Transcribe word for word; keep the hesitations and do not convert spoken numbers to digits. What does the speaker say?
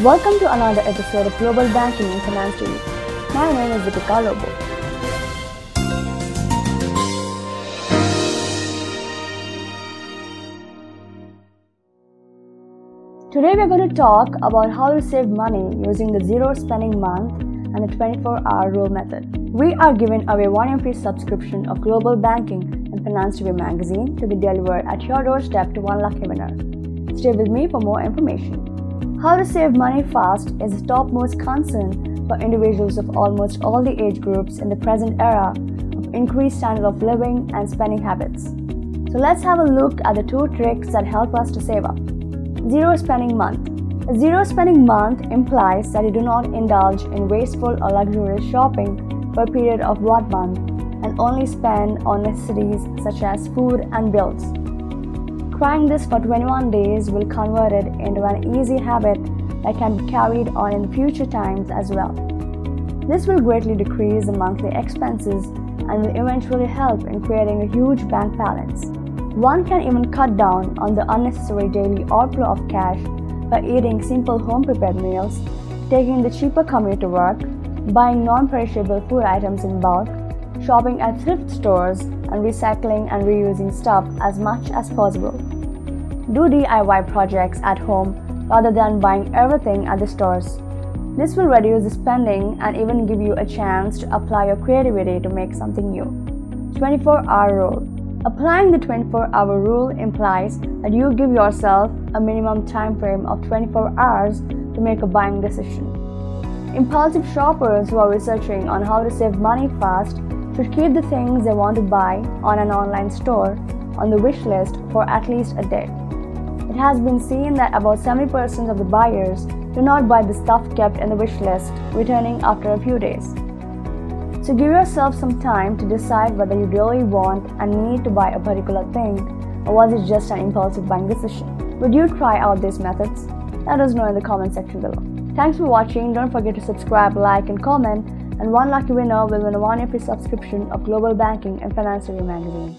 Welcome to another episode of Global Banking and Finance T V. My name is Vitika Robo. Today we are going to talk about how to save money using the zero spending month and the twenty-four hour rule method. We are giving away one year free subscription of Global Banking and Finance T V magazine to be delivered at your doorstep to one lucky winner. Stay with me for more information. How to save money fast is the topmost concern for individuals of almost all the age groups in the present era of increased standard of living and spending habits. So let's have a look at the two tricks that help us to save up. Zero spending month. A zero spending month implies that you do not indulge in wasteful or luxurious shopping for a period of one month and only spend on necessities such as food and bills. Trying this for twenty-one days will convert it into an easy habit that can be carried on in future times as well. This will greatly decrease the monthly expenses and will eventually help in creating a huge bank balance. One can even cut down on the unnecessary daily outflow of cash by eating simple home-prepared meals, taking the cheaper commute to work, buying non-perishable food items in bulk, shopping at thrift stores, and recycling and reusing stuff as much as possible. Do D I Y projects at home rather than buying everything at the stores. This will reduce the spending and even give you a chance to apply your creativity to make something new. twenty-four hour rule. Applying the twenty-four hour rule implies that you give yourself a minimum time frame of twenty-four hours to make a buying decision. Impulsive shoppers who are researching on how to save money fast should keep the things they want to buy on an online store on the wish list for at least a day. It has been seen that about seventy percent of the buyers do not buy the stuff kept in the wish list, returning after a few days. So give yourself some time to decide whether you really want and need to buy a particular thing, or was it just an impulsive buying decision. Would you try out these methods? Let us know in the comment section below. Thanks for watching. Don't forget to subscribe, like and comment. And one lucky winner will win a one year free subscription of Global Banking and Finance T V magazine.